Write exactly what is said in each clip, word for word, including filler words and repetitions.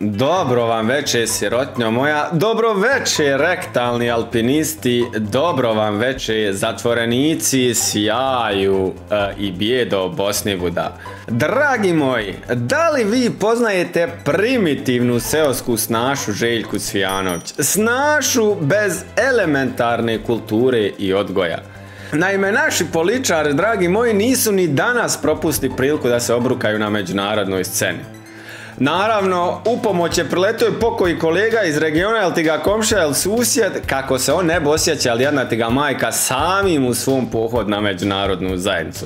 Dobro vam večer, sirotnjo moja, dobro večer, rektalni alpinisti, dobro vam večer, zatvorenici sjaju e, i bijedo Bosni Vuda. Dragi moji, da li vi poznajete primitivnu seosku snašu Željku Cvijanović? Snašu bez elementarne kulture i odgoja. Naime, naši političari, dragi moji, nisu ni danas propustili priliku da se obrukaju na međunarodnoj sceni. Naravno, u pomoć je priletio i pokoji kolega iz regiona, jel ti ga komša, jel susjed, kako se on ne bi osjeća, jel jedna ti ga majka, samim u svom pohod na međunarodnu zajednicu.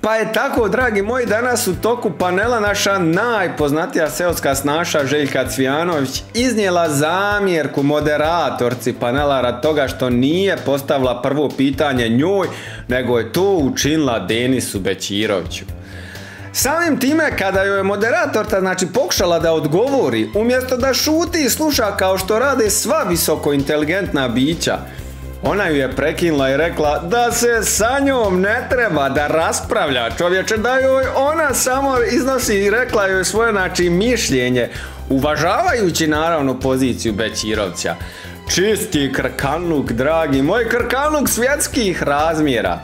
Pa je tako, dragi moji, danas u toku panela naša najpoznatija seoska snaša Željka Cvijanović iznijela zamjerku moderatorci panela rad toga što nije postavila prvo pitanje njoj, nego je to učinila Denisu Bećiroviću. Samim time, kada joj je moderatorka znači pokušala da odgovori, umjesto da šuti i sluša kao što rade sva visoko inteligentna bića, ona ju je prekinula i rekla da se sa njom ne treba da raspravlja, čovječe, da joj ona samo iznosi i rekla joj svoje znači mišljenje, uvažavajući naravno poziciju Bećirovca. Čisti krkanluk, dragi moj, krkanluk svjetskih razmjera.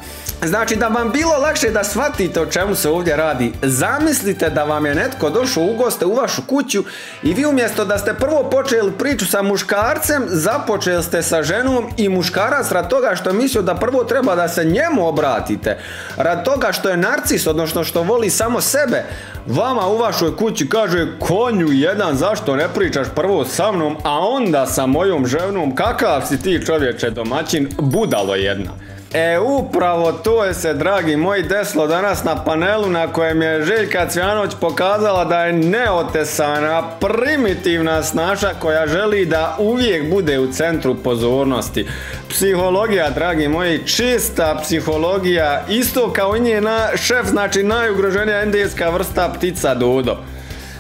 Znači, da vam bilo lakše da shvatite o čemu se ovdje radi, zamislite da vam je netko došao u goste u vašu kuću i vi umjesto da ste prvo počeli priču sa muškarcem, započeli ste sa ženom i muškarac rad toga što je mislio da prvo treba da se njemu obratite, rad toga što je narcis, odnosno što voli samo sebe, vama u vašoj kući kaže: konju jedan, zašto ne pričaš prvo sa mnom, a onda sa mojom ženom, kakav si ti, čovječe, domaćin, budalo jedna. E, upravo to je se, dragi moji, desilo danas na panelu na kojem je Željka Cvijanović pokazala da je neotesana, primitivna snaša koja želi da uvijek bude u centru pozornosti. Psihologija, dragi moji, čista psihologija, isto kao i njena šef, znači najugroženija endijska vrsta ptica dodo.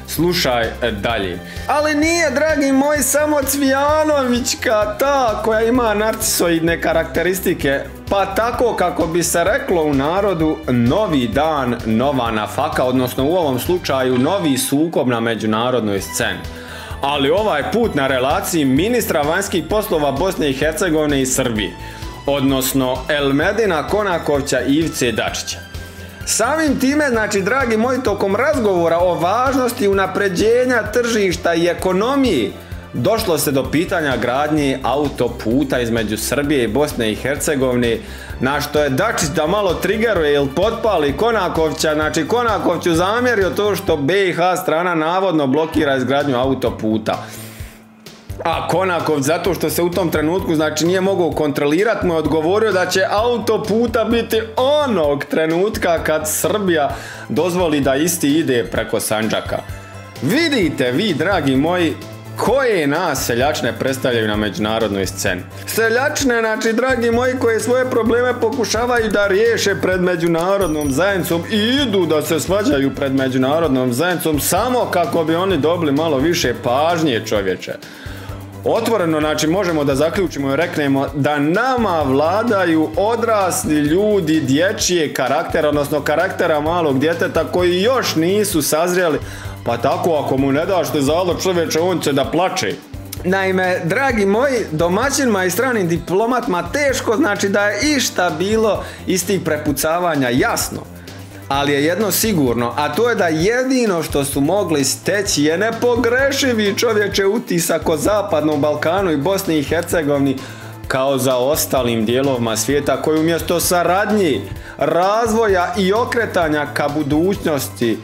Slušaj dalje. Ali nije, dragi moji, samo Cvijanovićka ta koja ima narcisoidne karakteristike. Pa tako, kako bi se reklo u narodu, novi dan, nova nafaka, odnosno u ovom slučaju novi sukob na međunarodnoj sceni. Ali ovaj put na relaciji ministra vanjskih poslova Bosne i Hercegovine i Srbije, odnosno Elmedina Konakovića i Ivice Dačića. Samim time, znači, dragi moji, tokom razgovora o važnosti unapređenja tržišta i ekonomiji, došlo se do pitanja gradnje autoputa između Srbije i Bosne i Hercegovine, na što je Dačić da malo trigeruje ili potpali Konakovića, znači Konakoviću zamjerio to što B i H strana navodno blokira izgradnju autoputa. A Konaković, zato što se u tom trenutku znači nije mogao kontrolirati, mu je odgovorio da će autoputa biti onog trenutka kad Srbija dozvoli da isti ide preko Sandžaka. Vidite vi, dragi moji, koje nas seljačne predstavljaju na međunarodnoj sceni. Seljačne, znači, dragi moji, koje svoje probleme pokušavaju da riješe pred međunarodnom zajednicom i idu da se svađaju pred međunarodnom zajednicom samo kako bi oni dobili malo više pažnje, čovječe. Otvoreno, znači, možemo da zaključimo i reknemo da nama vladaju odrasli ljudi dječije karaktera, odnosno karaktera malog djeteta koji još nisu sazrijali, pa tako ako mu ne daš te zalo, čovječe, on će da plače. Naime, dragi moji, domaćinima i stranim diplomatima teško znači da je išta bilo iz tih prepucavanja jasno. Ali je jedno sigurno, a to je da jedino što su mogli steći je nepogrešivi, čovječe, utisak o Zapadnom Balkanu i Bosni i Hercegovini kao za ostalim dijelovima svijeta koji umjesto saradnji, razvoja i okretanja ka budućnosti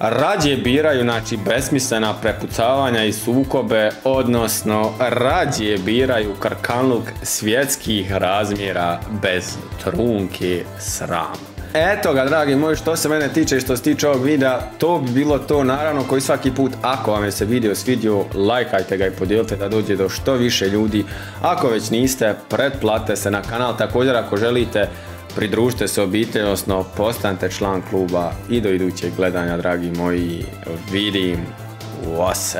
rađe biraju znači besmislena prepucavanja i sukobe, odnosno rađe biraju krkanluk svjetskih razmjera bez trunke srama. Eto ga, dragi moji, što se mene tiče i što se tiče ovog videa, to bi bilo to, naravno, koji svaki put. Ako vam je se video svidio, lajkajte ga i podijelite da dođe do što više ljudi. Ako već niste, pretplatite se na kanal. Također, ako želite, pridružite se obitelji, odnosno postanite član kluba. I do idućeg gledanja, dragi moji, vidim vas.